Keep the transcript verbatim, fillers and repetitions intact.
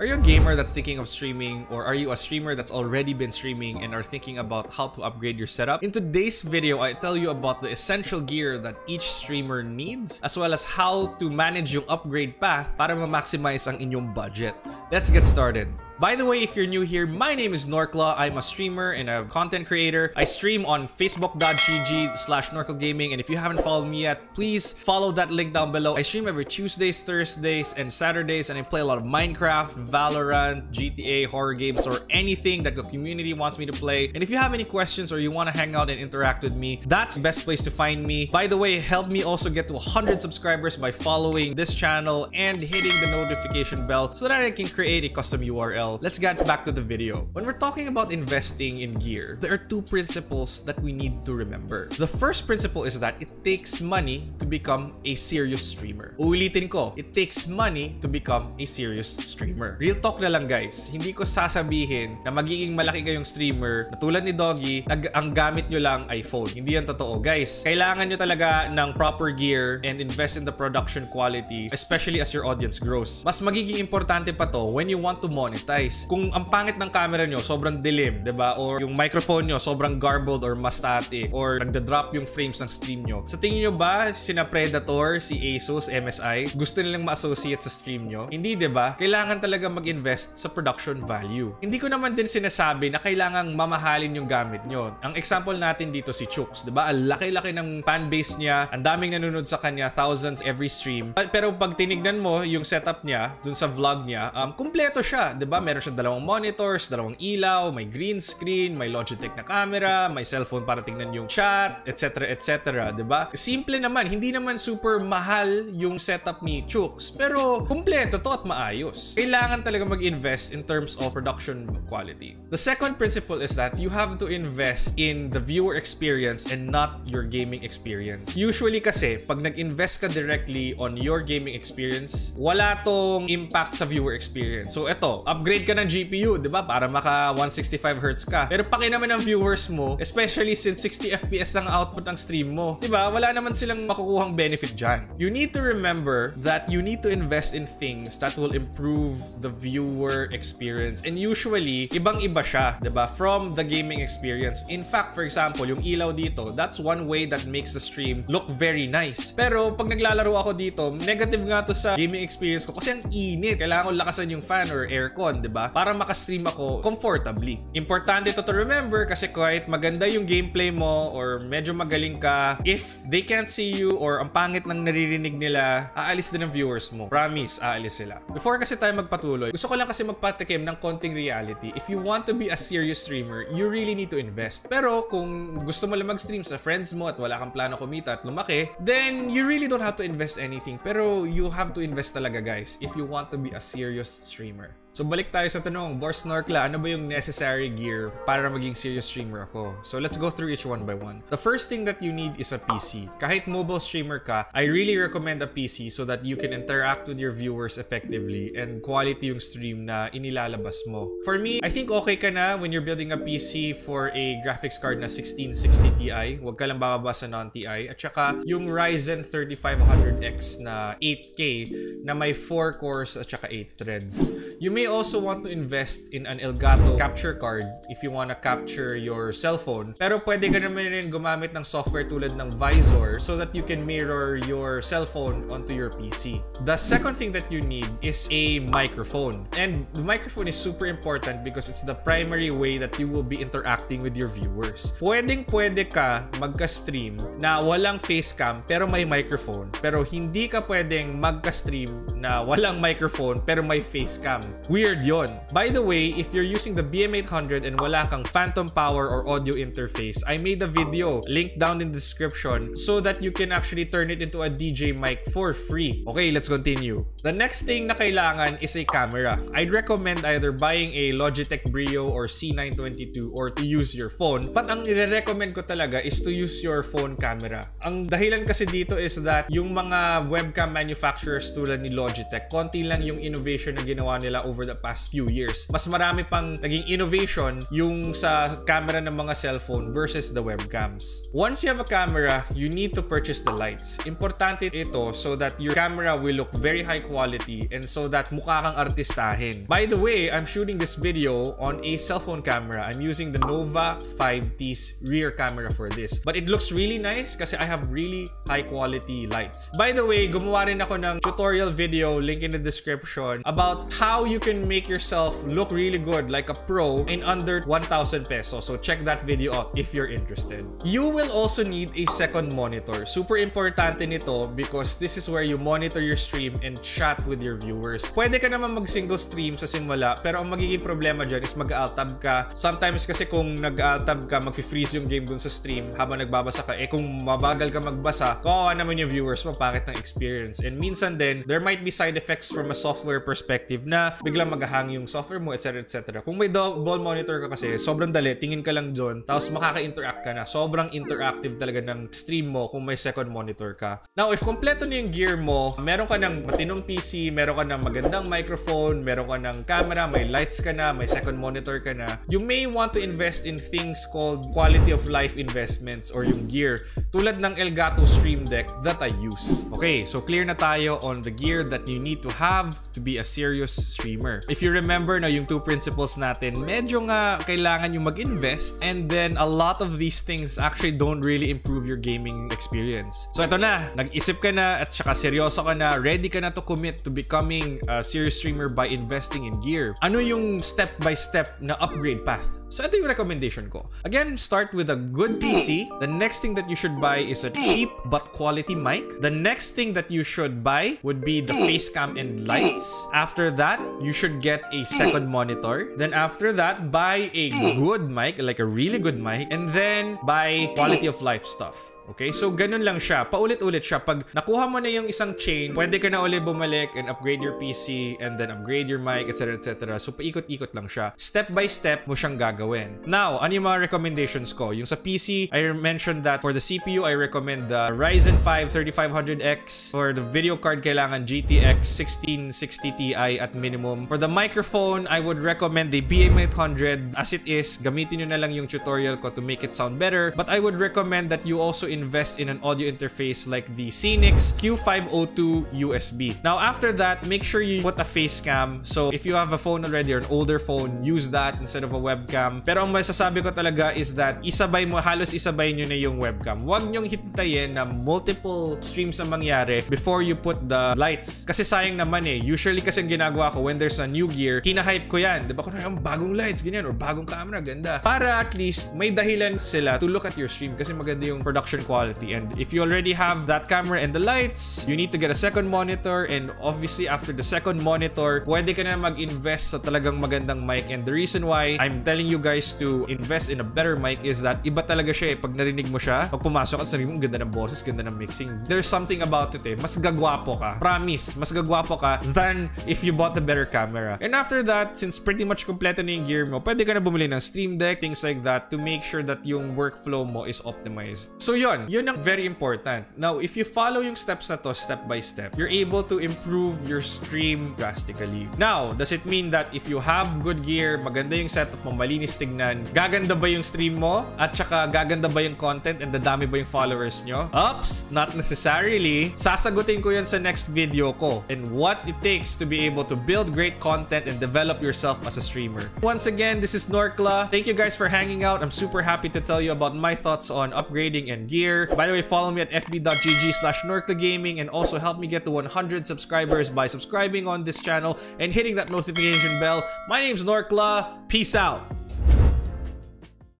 Are you a gamer that's thinking of streaming, or are you a streamer that's already been streaming and are thinking about how to upgrade your setup? In today's video, I tell you about the essential gear that each streamer needs, as well as how to manage yung upgrade path para ma-maximize ang inyong budget. Let's get started. By the way, if you're new here, my name is Norcla. I'm a streamer and a content creator. I stream on facebook.gg slash norclagaming. And if you haven't followed me yet, please follow that link down below. I stream every Tuesdays, Thursdays, and Saturdays. And I play a lot of Minecraft, Valorant, G T A, horror games, or anything that the community wants me to play. And if you have any questions or you want to hang out and interact with me, that's the best place to find me. By the way, help me also get to one hundred subscribers by following this channel and hitting the notification bell so that I can create a custom U R L. Let's get back to the video. When we're talking about investing in gear, there are two principles that we need to remember. The first principle is that it takes money to become a serious streamer. Uulitin ko, it takes money to become a serious streamer. Real talk na lang, guys. Hindi ko sasabihin na magiging malaki kayong streamer na tulad ni Doggy, nag ang gamit nyo lang ay phone. Hindi yan totoo, guys. Kailangan nyo talaga ng proper gear and invest in the production quality, especially as your audience grows. Mas magiging importante pa to when you want to monetize. Kung ang pangit ng camera nyo, sobrang dilim, diba? Or yung microphone nyo, sobrang garbled or mastati, or nagda-drop yung frames ng stream nyo. Sa tingin nyo ba, sina Predator, si ASUS, M S I, gusto nilang ma-associate sa stream nyo? Hindi, diba? Kailangan talaga mag-invest sa production value. Hindi ko naman din sinasabi na kailangang mamahalin yung gamit nyo. Ang example natin dito si Chuks, diba? Ang laki-laki ng fanbase niya, ang daming nanonood sa kanya, thousands every stream. Pero pag tinignan mo yung setup niya, dun sa vlog niya, um, kumpleto siya, diba? Meron siyang dalawang monitors, dalawang ilaw, may green screen, may Logitech na camera, may cellphone para tingnan yung chat, et cetera et cetera, diba? Simple naman, hindi naman super mahal yung setup ni Chuks, pero kumpleto to at maayos. Kailangan talaga mag-invest in terms of production quality. The second principle is that you have to invest in the viewer experience and not your gaming experience. Usually kasi, pag nag-invest ka directly on your gaming experience, wala tong impact sa viewer experience. So eto, upgrade ka ng G P U, di ba? Para maka one sixty-five hertz ka. Pero paki naman ng viewers mo, especially since sixty F P S ang output ng stream mo, di ba? Wala naman silang makukuhang benefit dyan. You need to remember that you need to invest in things that will improve the viewer experience. And usually, ibang-iba siya, di ba? From the gaming experience. In fact, for example, yung ilaw dito, that's one way that makes the stream look very nice. Pero pag naglalaro ako dito, negative nga to sa gaming experience ko kasi ang init. Kailangan ko lakasan yung fan or aircon, di ba? Diba? Para makastream ako comfortably. Importante to to remember kasi kahit maganda yung gameplay mo or medyo magaling ka, if they can't see you or ang pangit ng naririnig nila, aalis din ang viewers mo. Promise, aalis sila. Before kasi tayo magpatuloy, gusto ko lang kasi magpatikim ng konting reality. If you want to be a serious streamer, you really need to invest. Pero kung gusto mo lang mag-stream sa friends mo at wala kang plano kumita at lumaki, then you really don't have to invest anything. Pero you have to invest talaga, guys, if you want to be a serious streamer. So balik tayo sa tanong, Boss Norcla, ano ba yung necessary gear para maging serious streamer ako? So let's go through each one by one. The first thing that you need is a P C. Kahit mobile streamer ka, I really recommend a P C so that you can interact with your viewers effectively and quality yung stream na inilalabas mo. For me, I think okay ka na when you're building a P C for a graphics card na sixteen sixty T I. Huwag ka lang bababa sa non-T I. At saka yung Ryzen thirty-five hundred X na eight K na may four cores at saka eight threads. You may You may also want to invest in an Elgato capture card if you want to capture your cellphone. Pero pwede ka naman rin gumamit ng software tulad ng Vysor so that you can mirror your cellphone onto your P C. The second thing that you need is a microphone. And the microphone is super important because it's the primary way that you will be interacting with your viewers. Pwedeng pwede ka magka-stream na walang facecam pero may microphone. Pero hindi ka pwedeng magka-stream na walang microphone pero may facecam. Weird yon. By the way, if you're using the B M eight hundred and wala kang phantom power or audio interface, I made a video, link down in the description, so that you can actually turn it into a D J mic for free. Okay, let's continue. The next thing na kailangan is a camera. I'd recommend either buying a Logitech Brio or C nine twenty-two or to use your phone. But ang i-recommend ko talaga is to use your phone camera. Ang dahilan kasi dito is that yung mga webcam manufacturers tulad ni Logitech, konti lang yung innovation na ginawa nila over over the past few years. Mas marami pang naging innovation yung sa camera ng mga cellphone versus the webcams. Once you have a camera, you need to purchase the lights. Importante ito so that your camera will look very high quality and so that mukha kang artistahin. By the way, I'm shooting this video on a cellphone camera. I'm using the Nova five T's rear camera for this. But it looks really nice kasi I have really high quality lights. By the way, gumawa rin ako ng tutorial video, link in the description, about how you can make yourself look really good like a pro in under one thousand pesos. So check that video out if you're interested. You will also need a second monitor. Super importante nito because this is where you monitor your stream and chat with your viewers. Pwede ka naman mag single stream sa simula, pero ang magiging problema dyan is mag-altab ka. Sometimes kasi kung nag-altab ka, mag-freeze yung game dun sa stream habang nagbabasa ka. Eh kung mabagal ka magbasa, kawawa naman yung viewers, mapangit ng experience. And minsan din, there might be side effects from a software perspective na biglang mag-hang yung software mo, et cetera et cetera. Kung may double monitor ka kasi, sobrang dali, tingin ka lang dun, tapos makaka-interact ka na. Sobrang interactive talaga ng stream mo kung may second monitor ka. Now, if kompleto na yung gear mo, meron ka ng matinong P C, meron ka ng magandang microphone, meron ka ng camera, may lights ka na, may second monitor ka na, you may want to invest in things called quality of life investments or yung gear, tulad ng Elgato Stream Deck that I use. Okay, so clear na tayo on the gear that you need to have to be a serious streamer. If you remember na yung two principles natin, medyo nga kailangan yung mag-invest, and then a lot of these things actually don't really improve your gaming experience. So ito na, nag-isip ka na at saka seryoso ka na, ready ka na to commit to becoming a serious streamer by investing in gear. Ano yung step-by-step na upgrade path? So ito yung recommendation ko. Again, start with a good P C. The next thing that you should buy is a cheap but quality mic. The next thing that you should buy would be the face cam and lights. After that, you should get a second monitor. Then after that, buy a good mic, like a really good mic. And then buy quality of life stuff. Okay, so ganun lang siya. Paulit-ulit siya. Pag nakuha mo na yung isang chain, pwede ka na ulit bumalik and upgrade your P C and then upgrade your mic, et cetera et cetera. So paikot-ikot lang siya. Step by step mo siyang gagawin. Now, ano yung mga recommendations ko? Yung sa P C, I mentioned that for the C P U, I recommend the Ryzen five thirty-five hundred X. For the video card, kailangan G T X sixteen sixty T I at minimum. For the microphone, I would recommend the B M eight hundred as it is. Gamitin nyo na lang yung tutorial ko to make it sound better. But I would recommend that you also invest in an audio interface like the Scenics Q five oh two U S B. Now, after that, make sure you put a face cam. So, if you have a phone already or an older phone, use that instead of a webcam. Pero ang masasabi ko talaga is that isabay mo, halos isabay nyo na yung webcam. Huwag nyong hintayin na multiple streams na mangyari before you put the lights. Kasi sayang naman eh. Usually kasi ang ginagawa ko when there's a new gear, kinahype ko yan. Diba? Kung ano, bagong lights, ganyan, or bagong camera, ganda. Para at least may dahilan sila to look at your stream kasi maganda yung production quality. And if you already have that camera and the lights, you need to get a second monitor, and obviously after the second monitor, pwede ka na mag-invest sa talagang magandang mic. And the reason why I'm telling you guys to invest in a better mic is that iba talaga siya eh. Pag narinig mo siya, pag pumasok at sabi mo, ganda ng boses, ganda ng mixing, there's something about it eh. Mas gagwapo ka. Promise, mas gagwapo ka than if you bought a better camera. And after that, since pretty much kompleto na yung gear mo, pwede ka na bumili ng Stream Deck, things like that, to make sure that yung workflow mo is optimized. So yun, yun ang very important. Now, if you follow yung steps na to step by step, you're able to improve your stream drastically. Now, does it mean that if you have good gear, maganda yung setup mo, malinis tignan, gaganda ba yung stream mo? At saka gaganda ba yung content and dadami ba yung followers nyo? Ups! Not necessarily. Sasagutin ko yun sa next video ko and what it takes to be able to build great content and develop yourself as a streamer. Once again, this is Norcla. Thank you guys for hanging out. I'm super happy to tell you about my thoughts on upgrading and gear. By the way, follow me at f b dot g g slash norclagaming and also help me get to one hundred subscribers by subscribing on this channel and hitting that notification bell. My name's Norcla. Peace out.